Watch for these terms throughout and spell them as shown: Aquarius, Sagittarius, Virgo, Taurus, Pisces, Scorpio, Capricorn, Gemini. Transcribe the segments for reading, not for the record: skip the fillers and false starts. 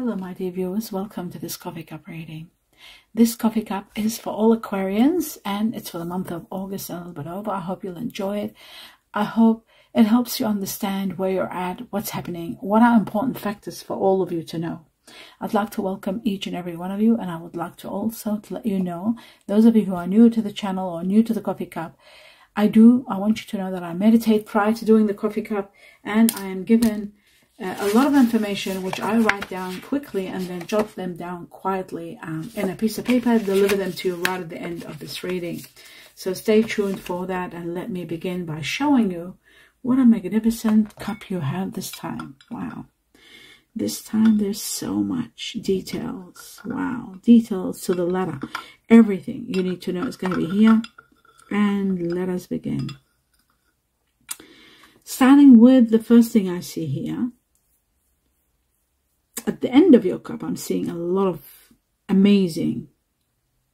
Hello my dear viewers, welcome to this coffee cup reading. This coffee cup is for all Aquarians and it's for the month of August and a little bit over. I hope you'll enjoy it. I hope it helps you understand where you're at, what's happening, what are important factors for all of you to know. I'd like to welcome each and every one of you, and I would like to also let you know, those of you who are new to the channel or new to the coffee cup, I want you to know that I meditate prior to doing the coffee cup, and I am given a lot of information which I write down quickly and then jot them down quietly in a piece of paper, deliver them to you right at the end of this reading. So stay tuned for that, and let me begin by showing you what a magnificent cup you have this time. Wow. This time there's so much details. Wow. Details to the letter. Everything you need to know is going to be here. And let us begin. Starting with the first thing I see here. At the end of your cup, I'm seeing a lot of amazing,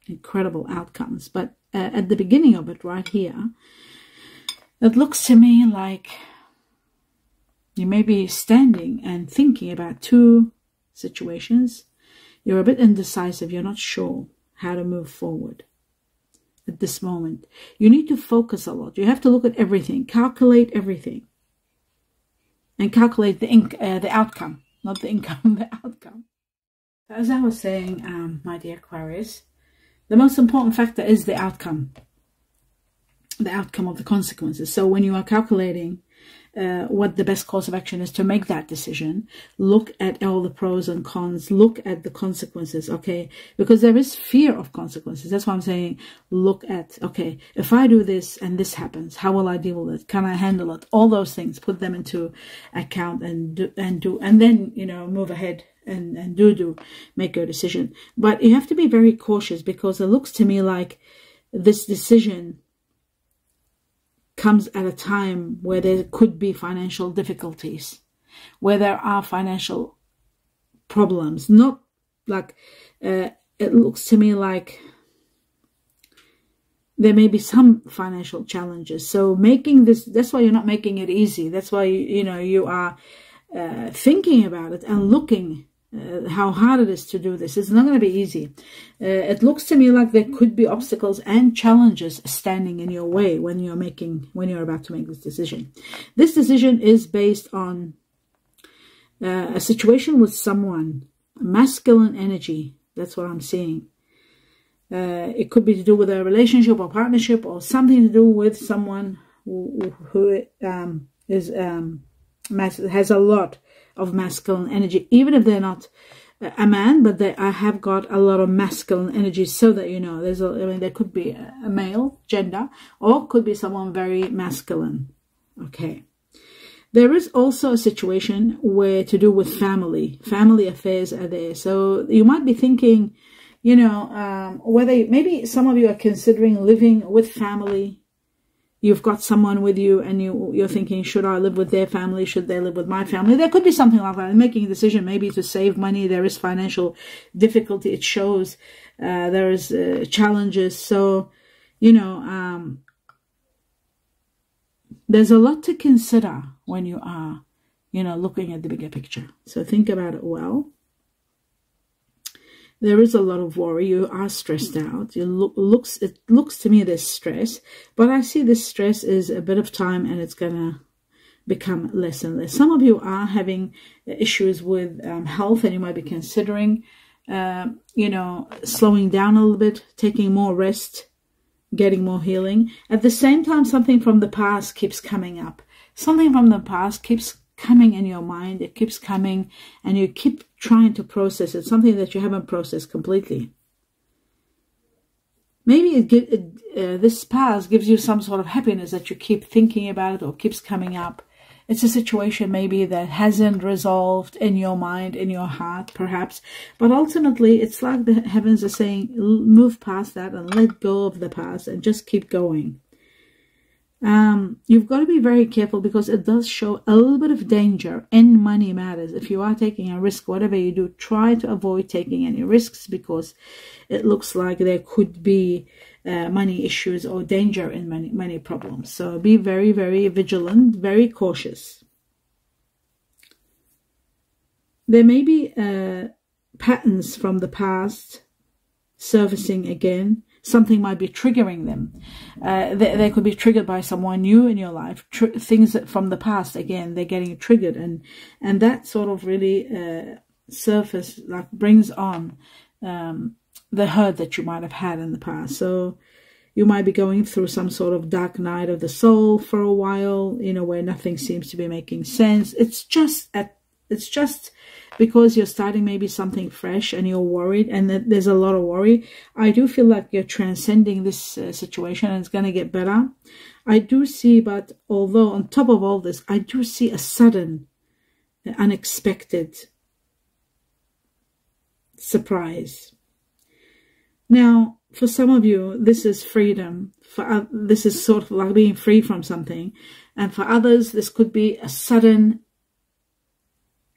incredible outcomes. But at the beginning of it, right here, it looks to me like you may be standing and thinking about two situations. You're a bit indecisive. You're not sure how to move forward at this moment. You need to focus a lot. You have to look at everything, calculate everything, and calculate the outcome. Not the income, the outcome. As I was saying, my dear Aquarius, the most important factor is the outcome of the consequences. So when you are calculating what the best course of action is to make that decision, look at all the pros and cons, look at the consequences, okay? Because there is fear of consequences. That's why I'm saying, look at, okay, if I do this and this happens, how will I deal with it? Can I handle it? All those things, put them into account and then, you know, move ahead and make your decision. But you have to be very cautious, because it looks to me like this decision comes at a time where there could be financial difficulties, where there are financial problems. Not like, it looks to me like there may be some financial challenges. So making this, that's why you're not making it easy. That's why, you know, you are thinking about it and looking how hard it is to do this. It's not going to be easy. It looks to me like there could be obstacles and challenges standing in your way when you're about to make this decision. This decision is based on a situation with someone, masculine energy. That's what I'm seeing. It could be to do with a relationship or partnership, or something to do with someone who has a lot of masculine energy, even if they're not a man, but I have got a lot of masculine energy. So that you know, there could be a male gender, or could be someone very masculine. Okay, there is also a situation where to do with family affairs are there. So you might be thinking, you know, whether maybe some of you are considering living with family. You've got someone with you and you're thinking, should I live with their family? Should they live with my family? There could be something like that. Making a decision maybe to save money. There is financial difficulty. It shows there is challenges. So, you know, there's a lot to consider when you are, you know, looking at the bigger picture. So think about it well. There is a lot of worry. You are stressed out. It looks to me there's stress, but I see this stress is a bit of time, and it's gonna become less and less. Some of you are having issues with health, and you might be considering, you know, slowing down a little bit, taking more rest, getting more healing. At the same time, something from the past keeps coming up. Something from the past keeps coming in your mind. It keeps coming, and you keep trying to process it, something that you haven't processed completely. Maybe this past gives you some sort of happiness that you keep thinking about it, or keeps coming up. It's a situation maybe that hasn't resolved in your mind, in your heart, perhaps. But ultimately, it's like the heavens are saying, move past that and let go of the past and just keep going. You've got to be very careful, because it does show a little bit of danger in money matters. If you are taking a risk, whatever you do, try to avoid taking any risks, because it looks like there could be money issues or danger in money problems. So be very, very vigilant, very cautious. There may be patterns from the past surfacing again. Something might be triggering them. They could be triggered by someone new in your life. Things that from the past, again, they're getting triggered. And that sort of really surface, like, brings on the hurt that you might have had in the past. So you might be going through some sort of dark night of the soul for a while, you know, where nothing seems to be making sense. It's just because you're starting maybe something fresh and you're worried, and there's a lot of worry. I do feel like you're transcending this situation and it's going to get better. I do see, but although on top of all this, I do see a sudden, unexpected surprise. Now, for some of you, this is freedom. For this is sort of like being free from something. And for others, this could be a sudden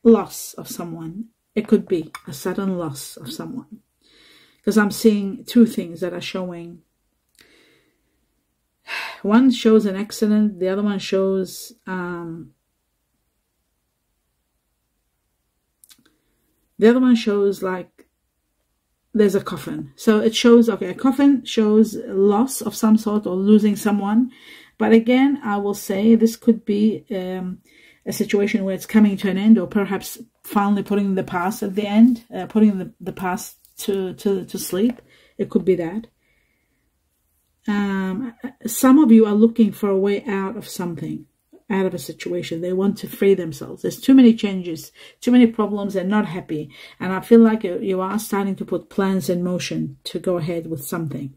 loss of someone. It could be a sudden loss of someone, because I'm seeing two things that are showing. One shows an accident, the other one shows like there's a coffin. So it shows, okay, a coffin shows loss of some sort or losing someone. But again, I will say this could be a situation where it's coming to an end, or perhaps finally putting the past at the end, putting the past to sleep. It could be that. Some of you are looking for a way out of something, out of a situation. They want to free themselves. There's too many changes, too many problems. They're not happy. And I feel like you are starting to put plans in motion to go ahead with something.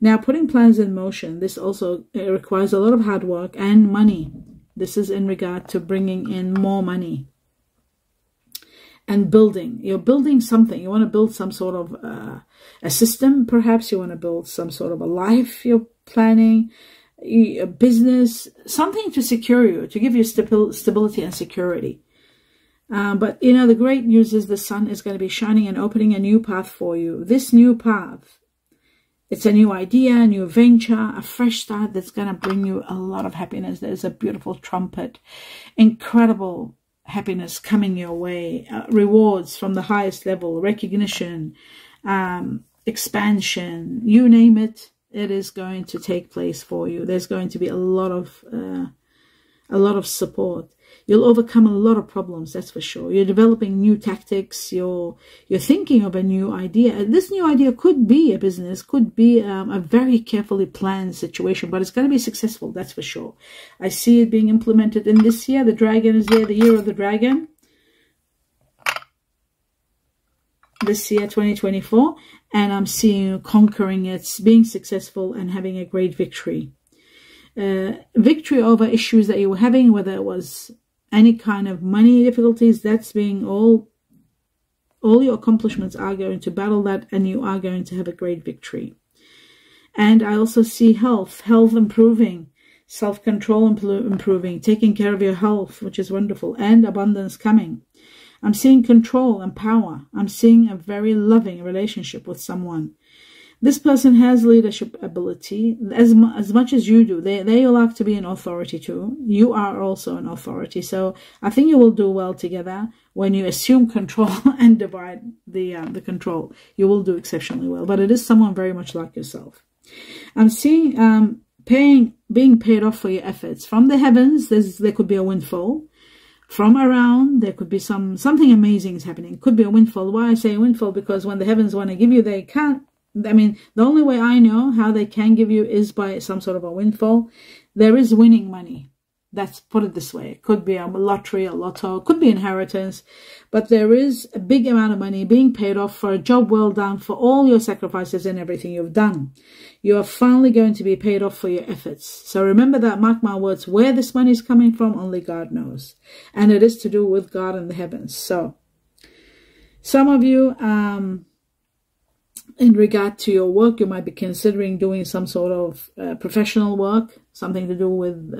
Now, putting plans in motion, this also requires a lot of hard work and money. This is in regard to bringing in more money and building. You're building something. You want to build some sort of a system. Perhaps you want to build some sort of a life you're planning, a business, something to secure you, to give you stability and security. But, you know, the great news is the sun is going to be shining and opening a new path for you. This new path, it's a new idea, a new venture, a fresh start that's going to bring you a lot of happiness. There's a beautiful trumpet, incredible happiness coming your way, rewards from the highest level, recognition, expansion, you name it. It is going to take place for you. There's going to be a lot of support. You'll overcome a lot of problems, that's for sure. You're developing new tactics. You're thinking of a new idea. And this new idea could be a business, could be a very carefully planned situation, but it's going to be successful, that's for sure. I see it being implemented in this year. The dragon is there, the year of the dragon. This year, 2024. And I'm seeing you conquering it, being successful, and having a great victory. Victory over issues that you were having, whether it was any kind of money difficulties. That's being all your accomplishments are going to battle that, and you are going to have a great victory. And I also see health improving, self-control improving, taking care of your health, which is wonderful, and abundance coming. I'm seeing control and power. I'm seeing a very loving relationship with someone. This person has leadership ability as much as you do. They like to be an authority too. You are also an authority. So I think you will do well together when you assume control and divide the control. You will do exceptionally well. But it is someone very much like yourself. I'm seeing being paid off for your efforts. From the heavens, there could be a windfall. From around, there could be something amazing is happening. Could be a windfall. Why I say windfall? Because when the heavens want to give you, they can't. I mean, the only way I know how they can give you is by some sort of a windfall. There is winning money. That's, put it this way. It could be a lottery, a lotto, could be inheritance. But there is a big amount of money being paid off for a job well done, for all your sacrifices and everything you've done. You are finally going to be paid off for your efforts. So remember that, mark my words, where this money is coming from, only God knows. And it is to do with God and the heavens. So some of you, in regard to your work, you might be considering doing some sort of professional work, something to do with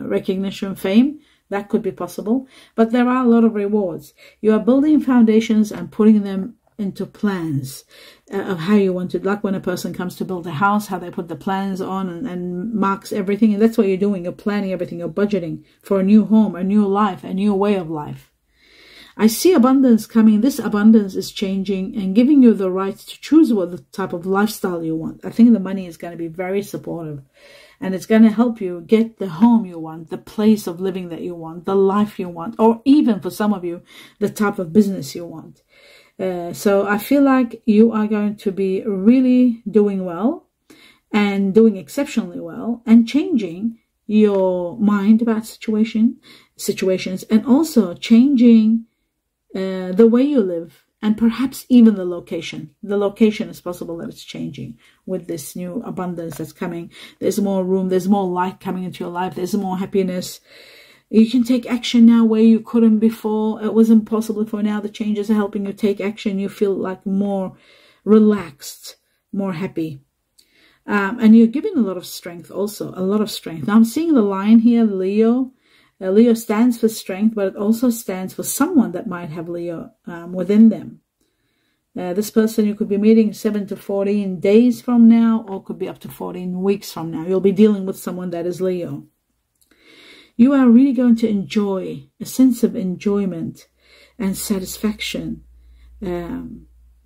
recognition, fame. That could be possible. But there are a lot of rewards. You are building foundations and putting them into plans of how you want to, like when a person comes to build a house, how they put the plans on and marks everything. And that's what you're doing. You're planning everything. You're budgeting for a new home, a new life, a new way of life. I see abundance coming. This abundance is changing and giving you the right to choose what the type of lifestyle you want. I think the money is going to be very supportive, and it's going to help you get the home you want, the place of living that you want, the life you want, or even for some of you, the type of business you want. So I feel like you are going to be really doing well and doing exceptionally well and changing your mind about situations and also changing the way you live and perhaps even the location. The location is possible that it's changing with this new abundance that's coming. There's more room. There's more light coming into your life. There's more happiness. You can take action now where you couldn't before. It was impossible for now. The changes are helping you take action. You feel like more relaxed, more happy. And you're given a lot of strength also, a lot of strength. Now I'm seeing the lion here, Leo. Leo stands for strength, but it also stands for someone that might have Leo within them. This person you could be meeting 7 to 14 days from now, or could be up to 14 weeks from now. You'll be dealing with someone that is Leo. You are really going to enjoy a sense of enjoyment and satisfaction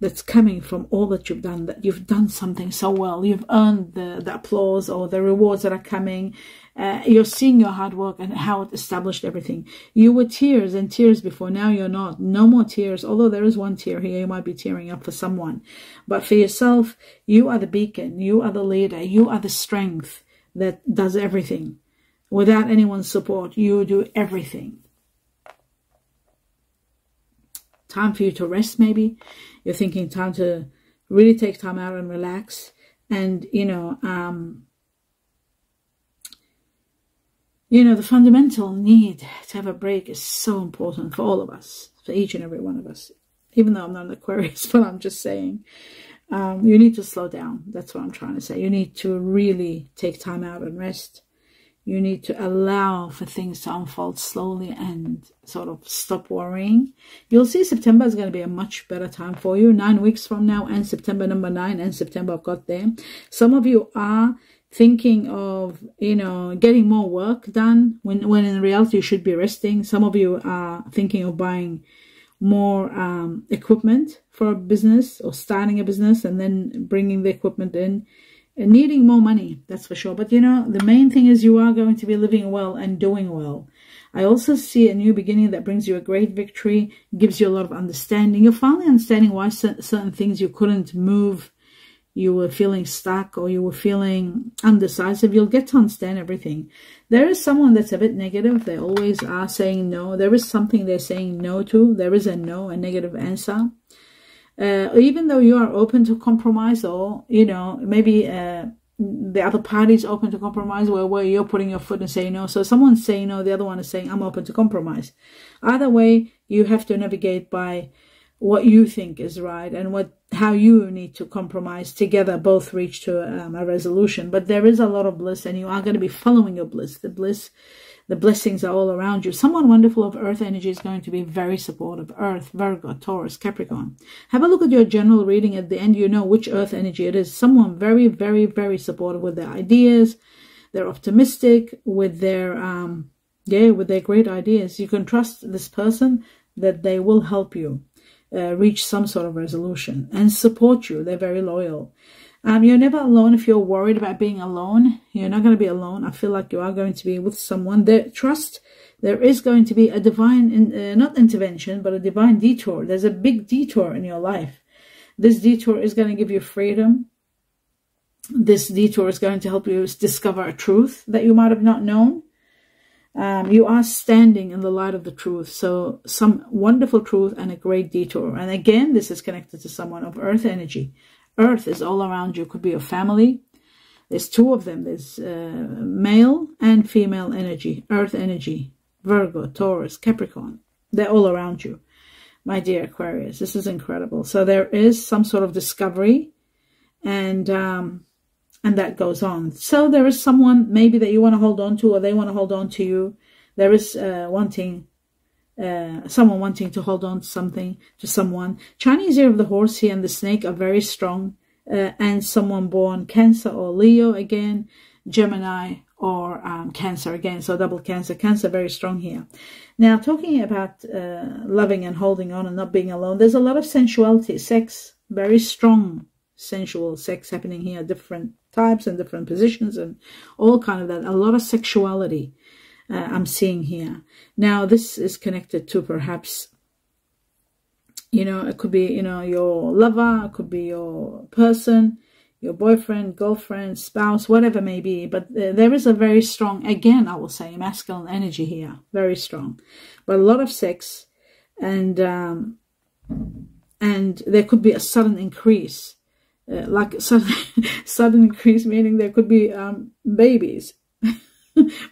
that's coming from all that you've done, that you've done something so well. You've earned the applause or the rewards that are coming. You're seeing your hard work and how it established everything. You were tears and tears before. Now you're not. No more tears. Although there is one tear here. You might be tearing up for someone. But for yourself, you are the beacon. You are the leader. You are the strength that does everything. Without anyone's support, you do everything. Time for you to rest, maybe. You're thinking time to really take time out and relax. And, the fundamental need to have a break is so important for all of us, for each and every one of us. Even though I'm not an Aquarius, but I'm just saying, you need to slow down. That's what I'm trying to say. You need to really take time out and rest. You need to allow for things to unfold slowly and sort of stop worrying. You'll see September is going to be a much better time for you. 9 weeks from now and September number 9 and September I've got there. Some of you are thinking of, getting more work done when in reality you should be resting. Some of you are thinking of buying more equipment for a business or starting a business and then bringing the equipment in. And needing more money, that's for sure. But the main thing is you are going to be living well and doing well. I also see a new beginning that brings you a great victory, gives you a lot of understanding. You're finally understanding why certain things you couldn't move. You were feeling stuck or you were feeling undecisive. You'll get to understand everything. There is someone that's a bit negative. They always are saying no. There is something they're saying no to. There is a no, a negative answer. Even though you are open to compromise or, maybe the other party is open to compromise where you're putting your foot and saying no. So someone's saying no, the other one is saying, I'm open to compromise. Either way, you have to navigate by what you think is right and how you need to compromise together, both reach to a resolution. But there is a lot of bliss and you are going to be following your bliss. The blessings are all around you. Someone wonderful of earth energy is going to be very supportive. Earth, Virgo, Taurus, Capricorn. Have a look at your general reading. At the end, you know which earth energy it is. Someone very, very, very supportive with their ideas. They're optimistic with their great ideas. You can trust this person that they will help you reach some sort of resolution and support you. They're very loyal. You're never alone. If you're worried about being alone, you're not going to be alone. I feel like you are going to be with someone. There is going to be a divine, not intervention, but a divine detour. There's a big detour in your life. This detour is going to give you freedom. This detour is going to help you discover a truth that you might have not known. You are standing in the light of the truth. So some wonderful truth and a great detour. And again, this is connected to someone of earth energy. Earth is all around you. Could be your family. There's two of them. There's male and female energy. Earth energy. Virgo, Taurus, Capricorn. They're all around you. My dear Aquarius, this is incredible. So there is some sort of discovery and that goes on. So there is someone maybe that you want to hold on to or they want to hold on to you. There is someone wanting to hold on to something, to someone. Chinese year of the horse here and the snake are very strong. And someone born Cancer or Leo again, Gemini or Cancer again. So double Cancer, Cancer very strong here. Now talking about loving and holding on and not being alone, there's a lot of sensuality, sex, very strong sensual sex happening here, different types and different positions and all kind of that. A lot of sexuality I'm seeing here. Now this is connected to perhaps, you know, it could be, you know, your lover, it could be your person, your boyfriend, girlfriend, spouse, whatever may be. But there is a very strong, again, I will say, masculine energy here. Very strong. But a lot of sex. And there could be a sudden increase. Sudden increase, meaning there could be babies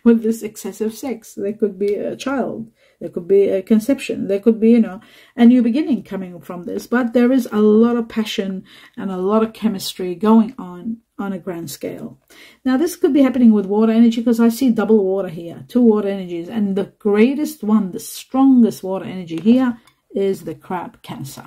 with this excessive sex. There could be a child. There could be a conception. There could be, you know, a new beginning coming from this. But there is a lot of passion and a lot of chemistry going on a grand scale. Now, this could be happening with water energy because I see double water here, two water energies. And the greatest one, the strongest water energy here is the Crab, Cancer.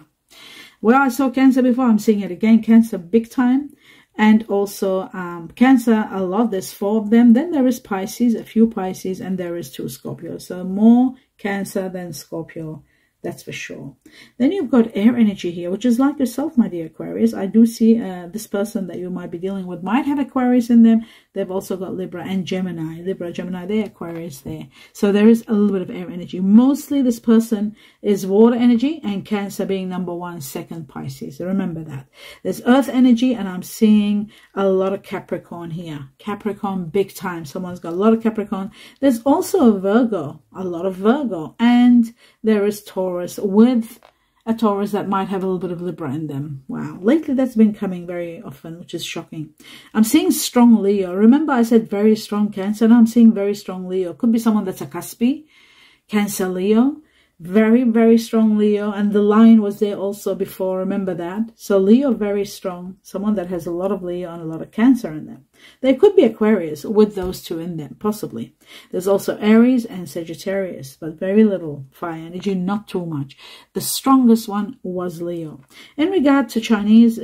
Well, I saw Cancer before. I'm seeing it again. Cancer big time. And also Cancer, a lot. There's 4 of them. Then there is Pisces, a few Pisces, and there is 2 Scorpio. So more Cancer than Scorpio, that's for sure. Then you've got air energy here, which is like yourself, my dear Aquarius. I do see this person that you might be dealing with might have Aquarius in them. They've also got Libra and Gemini. Libra, Gemini, they're Aquarius there. So there is a little bit of air energy. Mostly this person is water energy, and Cancer being number 1, second Pisces. Remember that. There's earth energy, and I'm seeing a lot of Capricorn here. Capricorn big time. Someone's got a lot of Capricorn. There's also a Virgo, a lot of Virgo. And there is Taurus, with a Taurus that might have a little bit of Libra in them. Wow. Lately, that's been coming very often, which is shocking. I'm seeing strong Leo. Remember, I said very strong Cancer. Now I'm seeing very strong Leo. Could be someone that's a Cuspi, Cancer Leo. Very, very strong Leo. And the Lion was there also before. Remember that. So Leo, very strong. Someone that has a lot of Leo and a lot of Cancer in them. There could be Aquarius with those 2 in them, possibly. There's also Aries and Sagittarius, but very little fire energy, not too much. The strongest one was Leo. In regard to Chinese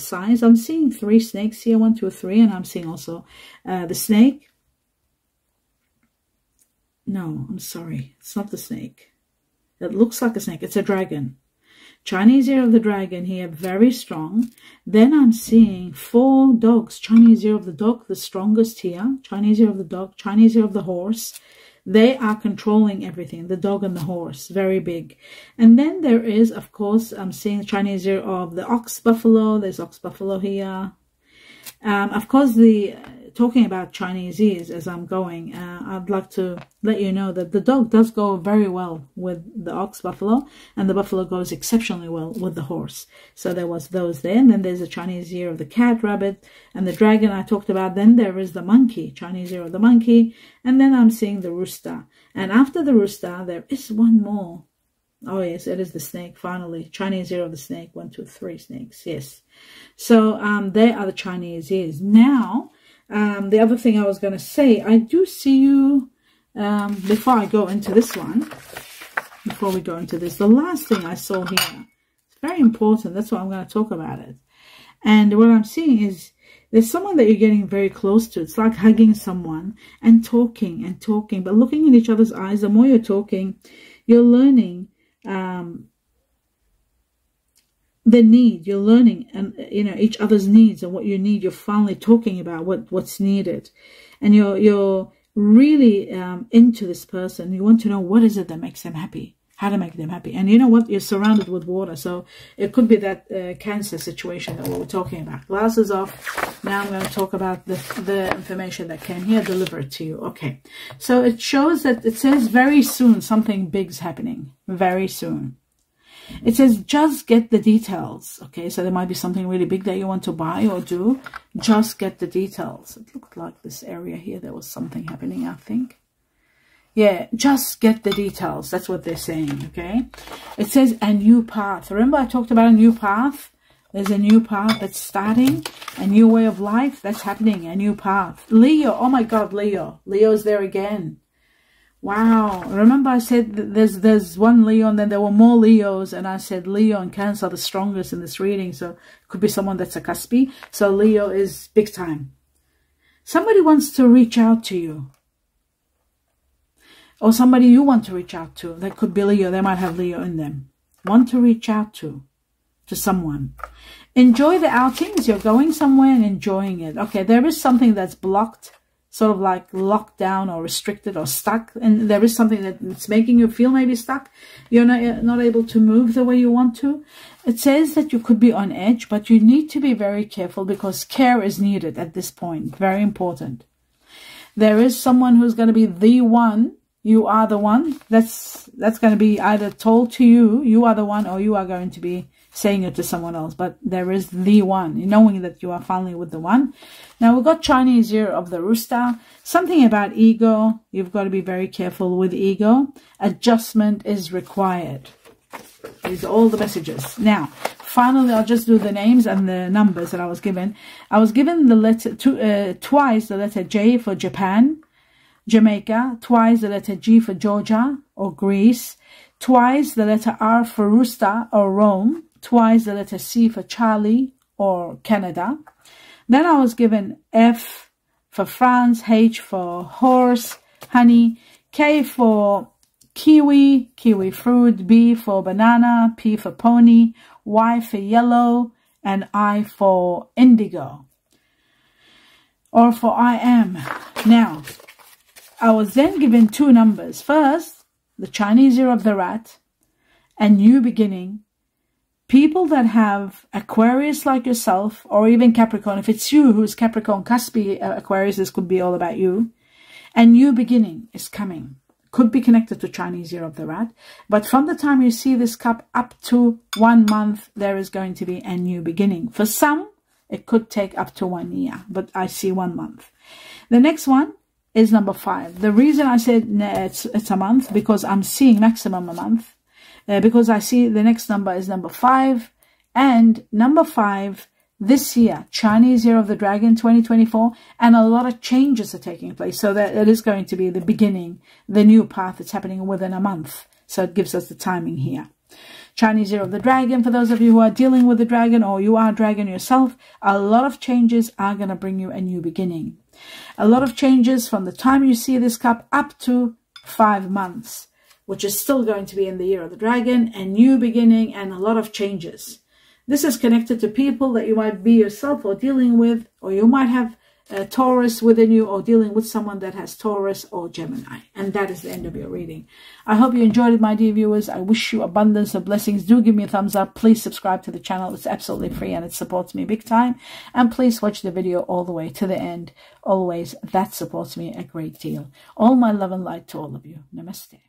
signs, I'm seeing 3 snakes here, 1, 2, 3, and I'm seeing also the snake. No, I'm sorry, it's not the snake. It looks like a snake. It's a dragon. Chinese year of the dragon here, very strong. Then I'm seeing 4 dogs. Chinese year of the dog, the strongest here. Chinese year of the dog, Chinese year of the horse. They are controlling everything, the dog and the horse, very big. And then there is, of course, I'm seeing Chinese year of the ox, buffalo. There's ox, buffalo here. Of course, the... talking about Chinese years as I'm going, I'd like to let you know that the dog does go very well with the ox, buffalo, and the buffalo goes exceptionally well with the horse. So there was those there. And then there's the Chinese year of the cat, rabbit, and the dragon I talked about. Then there is the monkey, Chinese year of the monkey. And then I'm seeing the rooster. And after the rooster, there is one more. Oh, yes, it is the snake, finally. Chinese year of the snake, 1, 2, 3 snakes, yes. So they are the Chinese years. Now... the other thing I was going to say, I do see you, before I go into this one, before we go into this, the last thing I saw here, it's very important, that's why I'm going to talk about it. And what I'm seeing is, there's someone that you're getting very close to. It's like hugging someone and talking and talking, but looking in each other's eyes. The more you're talking, you're learning, the need, you're learning, and you know each other's needs and what you need. You're finally talking about what's needed, and you're really into this person. You want to know what is it that makes them happy, how to make them happy. And you know what, you're surrounded with water, so it could be that Cancer situation that we were talking about. Glasses off. Now I'm going to talk about the information that came here delivered to you. Okay, so it shows that it says very soon something big's happening. Very soon. It says, just get the details. Okay, so there might be something really big that you want to buy or do. Just get the details. It looked like this area here, there was something happening, I think. Yeah, just get the details. That's what they're saying, okay? It says a new path. Remember I talked about a new path? There's a new path that's starting, a new way of life that's happening, a new path. Leo, oh my God, Leo. Leo's there again. Wow, remember I said that there's one Leo and then there were more Leos, and I said Leo and Cancer are the strongest in this reading, so it could be someone that's a Cuspi. So Leo is big time. Somebody wants to reach out to you. Or somebody you want to reach out to. That could be Leo. They might have Leo in them. Want to reach out to someone. Enjoy the outings. You're going somewhere and enjoying it. Okay, there is something that's blocked, sort of like locked down or restricted or stuck. And there is something that's making you feel maybe stuck. You're not able to move the way you want to. It says that you could be on edge, but you need to be very careful because care is needed at this point. Very important. There is someone who's going to be the one. You are the one. That's going to be either told to you. You are the one, or you are going to be saying it to someone else. But there is the one, knowing that you are finally with the one. Now we've got Chinese year of the rooster. Something about ego. You've got to be very careful with ego. Adjustment is required. These are all the messages. Now, finally, I'll just do the names and the numbers that I was given. I was given the letter twice. The letter J for Japan. Jamaica, twice the letter G for Georgia or Greece, twice the letter R for Rooster or Rome, twice the letter C for Charlie or Canada. Then I was given F for France, H for Horse, Honey, K for Kiwi, Kiwi Fruit, B for Banana, P for Pony, Y for Yellow, and I for Indigo. Or for I am. Now, I was then given two numbers. First, the Chinese year of the rat and new beginning. People that have Aquarius like yourself, or even Capricorn, if it's you who's Capricorn, Cuspi, Aquarius, this could be all about you. And new beginning is coming. Could be connected to Chinese year of the rat. But from the time you see this cup up to 1 month, there is going to be a new beginning. For some, it could take up to 1 year, but I see 1 month. The next one is number 5. The reason I said it's a month, because I'm seeing maximum a month, because I see the next number is number 5, and number 5 this year, Chinese year of the dragon 2024, and a lot of changes are taking place, so that it is going to be the beginning, the new path that's happening within a month. So it gives us the timing here. Chinese year of the dragon, for those of you who are dealing with the dragon, or you are a dragon yourself, a lot of changes are going to bring you a new beginning. A lot of changes from the time you see this cup up to 5 months, which is still going to be in the year of the dragon, a new beginning and a lot of changes. This is connected to people that you might be yourself or dealing with, or you might have a Taurus within you, or dealing with someone that has Taurus or Gemini. And that is the end of your reading. I hope you enjoyed it, my dear viewers. I wish you abundance of blessings. Do give me a thumbs up. Please subscribe to the channel. It's absolutely free and it supports me big time. And please watch the video all the way to the end. Always, that supports me a great deal. All my love and light to all of you. Namaste.